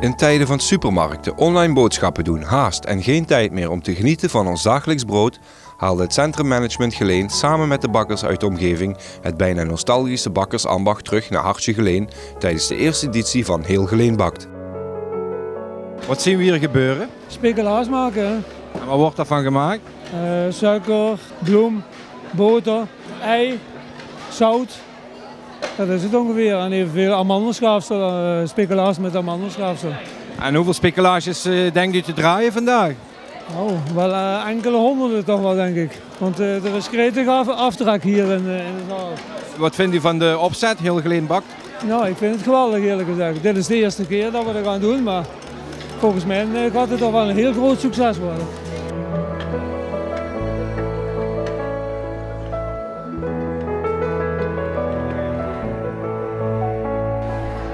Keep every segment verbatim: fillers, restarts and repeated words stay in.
In tijden van supermarkten, online boodschappen doen, haast en geen tijd meer om te genieten van ons dagelijks brood, haalde het Centrum Management Geleen samen met de bakkers uit de omgeving het bijna nostalgische bakkersambacht terug naar Hartje Geleen tijdens de eerste editie van Heel Geleen Bakt. Wat zien we hier gebeuren? Speculaas maken. En wat wordt daarvan gemaakt? Uh, suiker, bloem, boter, ei, zout. Dat is het ongeveer. En evenveel amandelschafsel, uh, speculaas met amandelschafsel. En hoeveel speculaasjes uh, denkt u te draaien vandaag? Nou, oh, wel uh, enkele honderden toch wel, denk ik. Want uh, er is gretig af aftrek hier in, uh, in de zaal. Wat vindt u van de opzet, Heel Geleen Bakt? Nou, ik vind het geweldig, eerlijk gezegd. Dit is de eerste keer dat we dat gaan doen, maar volgens mij uh, gaat het toch wel een heel groot succes worden.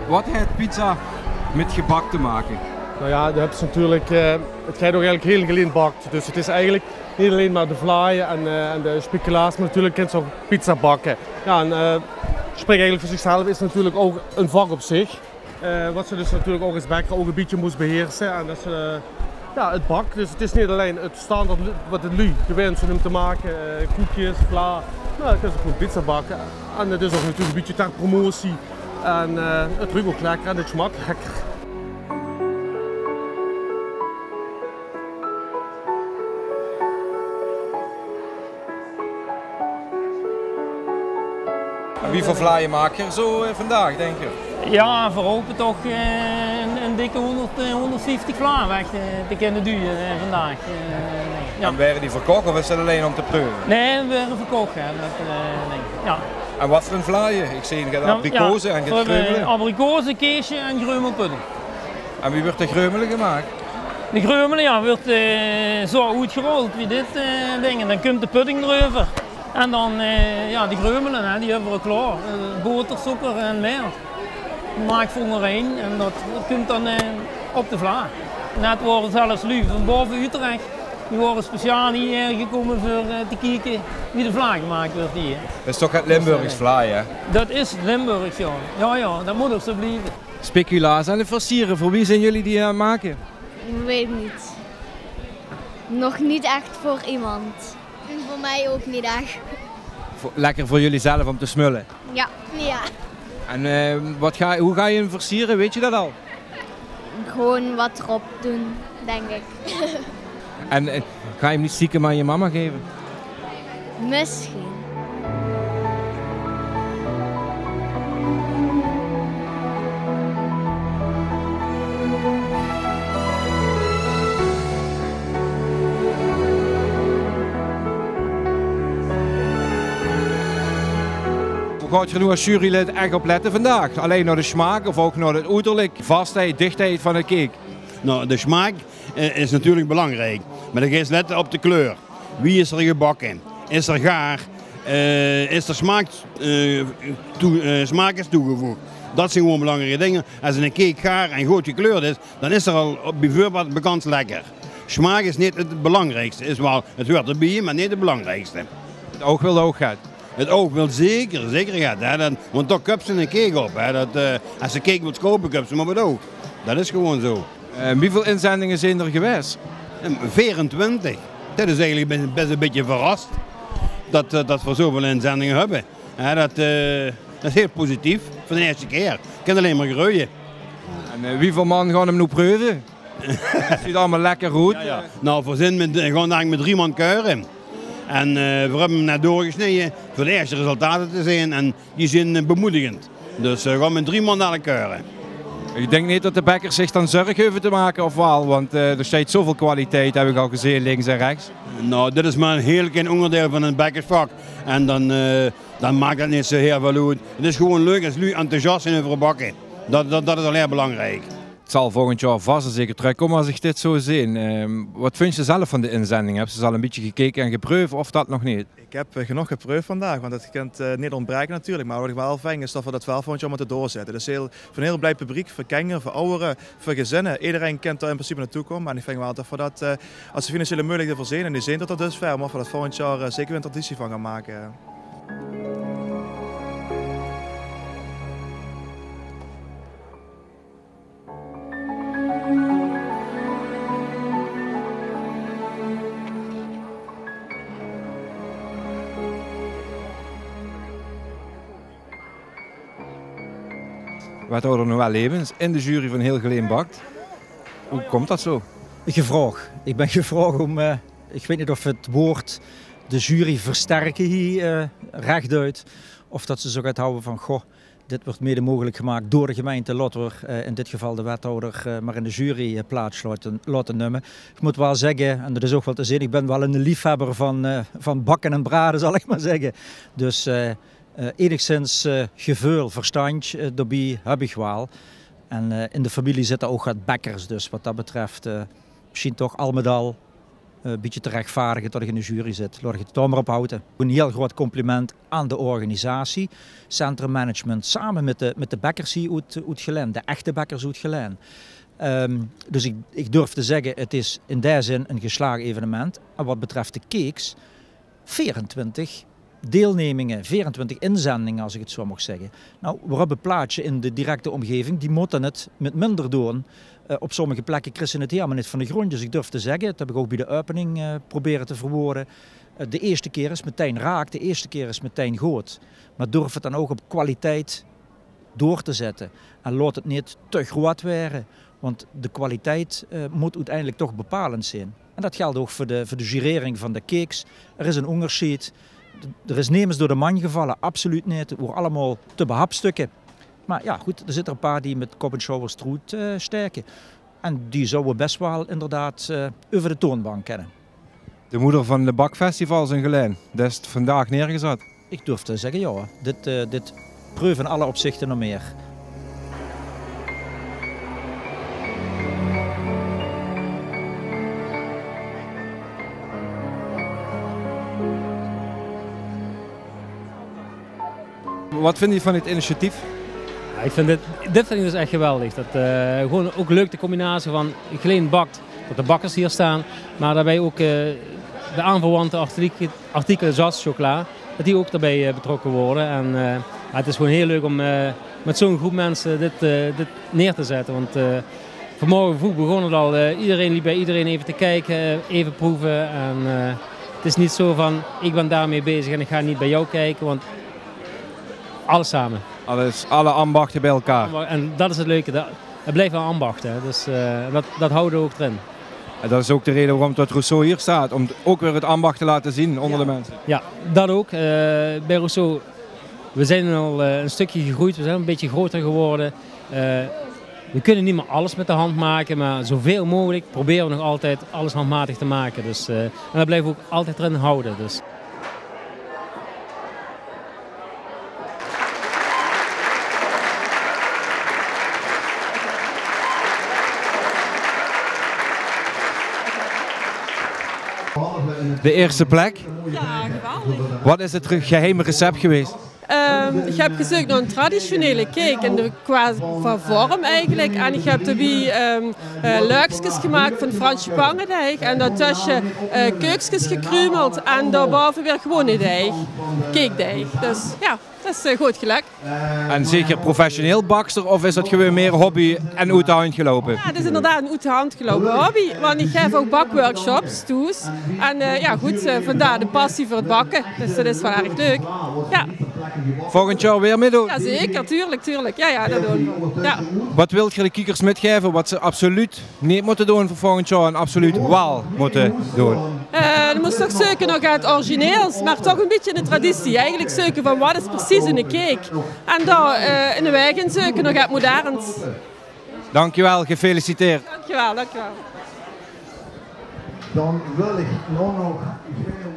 Wat heeft pizza met gebak te maken? Nou ja, dat is natuurlijk, uh, het gaat ook eigenlijk heel geleen bakt. Dus het is eigenlijk niet alleen maar de vlaaien en, uh, en de speculaas, maar natuurlijk kan ze ook pizza bakken. Ja, en uh, spreek eigenlijk voor zichzelf is natuurlijk ook een vak op zich. Uh, wat ze dus natuurlijk ook als bakker ook een beetje moest beheersen. En dat is uh, ja, het bak. Dus het is niet alleen het standaard wat het lui gewend is om te maken, uh, koekjes, vla. Nou, dan kan ze gewoon pizza bakken. En het is ook natuurlijk een beetje ter promotie. En uh, het ruikt ook lekker en het smaakt lekker. En wie voor vlaaien maak je zo uh, vandaag, denk je? Ja, we hopen toch uh, een, een dikke honderd, honderdvijftig vlaaien weg te, te kunnen duwen uh, vandaag. Uh, ja. En werden die verkocht of is dat alleen om te proeven? Nee, we werden verkocht. Hè, dat, uh, nee. Ja. En wat voor een vlaaien? Ik zie je abrikozen ja, en grummelen. Abrikozen, keesje en grummelpudding. En wie wordt de grummelen gemaakt? De grummelen ja, wordt uh, zo goed gerold wie dit uh, ding. En dan komt de pudding erover. En dan uh, ja, die grummelen, hè, die hebben we klaar. Uh, boter, suiker en meer. Maakt voor er één en dat, dat komt dan uh, op de vlaai. Net worden zelfs Lieve van Boven Utrecht. Die worden speciaal hier gekomen voor te kijken wie de vlaai gemaakt wordt hier. Dat is toch het Limburgs vlaai, hè? Dat is Limburgs, ja. Ja, ja, dat moet ook zo blijven. Speculaas en de versieren, voor wie zijn jullie die aan het maken? Ik weet niet. Nog niet echt voor iemand. En voor mij ook niet echt. Lekker voor jullie zelf om te smullen? Ja. ja. En uh, wat ga, hoe ga je hem versieren, weet je dat al? Gewoon wat erop doen, denk ik. En ga je hem niet stiekem aan je mama geven? Misschien. Gaat je nu als jurylid echt op letten vandaag? Alleen naar de smaak of ook naar het uiterlijk, vastheid, dichtheid van de cake? Nou, de smaak is natuurlijk belangrijk, maar dan ga je letten op de kleur. Wie is er gebakken? Is er gaar? Uh, is er smaak, uh, toe, uh, smaak is toegevoegd? Dat zijn gewoon belangrijke dingen. Als een cake gaar en goed gekleurd is, dan is er al bijvoorbeeld bekend lekker. Smaak is niet het belangrijkste. Is wel, het hoort erbij, maar niet het belangrijkste. Het oog wil oog gaat. Het oog wil zeker, zeker gaat. Hè? Dat, want toch kupt ze een cake op. Hè? Dat, uh, als ze cake wilt kopen, kupt ze maar met oog. Dat is gewoon zo. En hoeveel inzendingen zijn er geweest? vierentwintig. Dat is eigenlijk best een beetje verrast dat, dat we zoveel inzendingen hebben. Ja, dat, uh, dat is heel positief voor de eerste keer. Ik kan alleen maar groeien. En uh, wie voor man gaan hem nu proeven? Het ziet allemaal lekker goed. Ja, ja. Nou, voor zin met, gewoon met drie man keuren. En uh, we hebben hem net doorgesneden voor de eerste resultaten te zien. En die zijn bemoedigend. Dus uh, gewoon met drie man naar de keuren. Ik denk niet dat de bakkers zich dan zorgen hoeven te maken of wel, want uh, er staat zoveel kwaliteit, heb ik al gezien, links en rechts. Nou, dit is maar een heel klein onderdeel van een bakkersvak. En dan, uh, dan maakt dat niet zo heel veel uit. Het is gewoon leuk als jullie enthousiast zijn over bakken. Dat, dat, dat is al heel belangrijk. Het zal volgend jaar vast en zeker terugkomen als ik dit zo zie. Uh, wat vind je zelf van de inzending? Heb je al een beetje gekeken en geproefd of dat nog niet? Ik heb uh, genoeg geproefd vandaag, want dat kunt uh, niet ontbreken natuurlijk. Maar wat ik wel fijn is dat we dat wel voor ons allemaal te doorzetten. Dat is heel, voor een heel blij publiek, voor kinderen, voor ouderen, voor gezinnen. Iedereen kent daar in principe naartoe komen. Maar ik vind wel dat we dat, uh, als de financiële moeilijkheden voorzien en die zijn tot dat dus ver, maar we dat volgend jaar uh, zeker een traditie van gaan maken. Thank you. wethouder Noël Lebens in de jury van Heel Geleen Bakt. Hoe komt dat zo? Gevraagd. Ik ben gevraagd om, uh, ik weet niet of het woord de jury versterken hier uh, rechtuit, of dat ze zo gaat houden van goh, dit wordt mede mogelijk gemaakt door de gemeente Lotwer, uh, in dit geval de wethouder, uh, maar in de jury uh, plaats laten, laten nemen. Ik moet wel zeggen, en dat is ook wel te zien, ik ben wel een liefhebber van, uh, van bakken en braden, zal ik maar zeggen. Dus uh, uh, enigszins uh, geveul, verstand, uh, daarbij heb ik wel. En uh, in de familie zitten ook wat bakkers, dus wat dat betreft uh, misschien toch al met al een beetje te rechtvaardigen dat ik in de jury zit. Laat ik het daar maar op houden. Een heel groot compliment aan de organisatie. Centrum Management samen met de, met de bakkers hier uit, uit Geleen, de echte bakkers uit Geleen. Um, dus ik, ik durf te zeggen, het is in die zin een geslaagd evenement. En wat betreft de cakes, vierentwintig deelnemingen, vierentwintig inzendingen als ik het zo mag zeggen. Nou, we hebben een plaatsje in de directe omgeving, die moeten het met minder doen. Uh, op sommige plekken krijgen ze het helemaal niet van de grond, dus ik durf te zeggen, dat heb ik ook bij de opening uh, proberen te verwoorden. Uh, de eerste keer is meteen raak, de eerste keer is meteen goed. Maar durf het dan ook op kwaliteit door te zetten en laat het niet te groot worden. Want de kwaliteit uh, moet uiteindelijk toch bepalend zijn. En dat geldt ook voor de, voor de jurering van de cakes. Er is een onderscheid. Er is nemens door de man gevallen, absoluut niet. Het wordt allemaal te behapstukken. Maar ja, goed, er zitten er een paar die met kop en schouders troet uh, steken. En die zouden best wel inderdaad uh, over de toonbank kennen. De moeder van de bakfestivals in Geleen, dat is vandaag neergezet. Ik durf te zeggen, ja, dit, uh, dit proef in alle opzichten nog meer. Wat vind je van dit initiatief? Ja, ik vind dit, dit vind ik dus echt geweldig. Dat, uh, gewoon ook leuk de combinatie van Geleen Bakt, dat de bakkers hier staan, maar daarbij ook uh, de aanverwante artikel, artikelen zoals chocola, dat die ook daarbij uh, betrokken worden. En, uh, ja, het is gewoon heel leuk om uh, met zo'n groep mensen dit, uh, dit neer te zetten. Want uh, vanmorgen vroeg begon het al, uh, iedereen liep bij iedereen even te kijken, even proeven. En, uh, het is niet zo van ik ben daarmee bezig en ik ga niet bij jou kijken. Want alles samen. Alles, alle ambachten bij elkaar. En dat is het leuke, dat, het blijft wel ambachten, dus uh, dat, dat houden we ook erin. En dat is ook de reden waarom dat Rousseau hier staat, om ook weer het ambacht te laten zien onder ja. de mensen. Ja, dat ook. Uh, bij Rousseau, we zijn al uh, een stukje gegroeid, we zijn een beetje groter geworden. Uh, we kunnen niet meer alles met de hand maken, maar zoveel mogelijk proberen we nog altijd alles handmatig te maken. Dus, uh, en dat blijven we ook altijd erin houden. Dus. De eerste plek. Ja, geweldig. Wat is het geheime recept geweest? Um, ik heb gezocht naar een traditionele cake en de, qua van vorm eigenlijk. En ik heb daarbij um, uh, luikjes gemaakt van Fransje pangendeeg. En daartussen uh, keukjes gekrumeld en daarboven weer gewone deeg. Cakedeeg. Dus ja, dat is uh, goed gelukt. En zeker professioneel bakster of is dat gewoon meer hobby en uit de hand gelopen? Ja, dat is inderdaad een uit de hand gelopen hobby. Want ik geef ook bakworkshops, toes. En uh, ja goed, uh, vandaar de passie voor het bakken. Dus dat is wel erg leuk. Ja. Volgend jaar weer meedoen? Ja, zeker, tuurlijk, tuurlijk. Ja, ja, dat doen. Ja. Wat wil je de kijkers metgeven wat ze absoluut niet moeten doen voor volgend jaar en absoluut wel moeten doen? Uh, er moest toch zoeken nog uit origineels, maar toch een beetje een traditie. Eigenlijk zoeken van wat is precies een cake. En daar uh, in de wegen zoeken nog uit moderns. Dankjewel, gefeliciteerd. Dankjewel, dankjewel. Dan wil ik nog nog...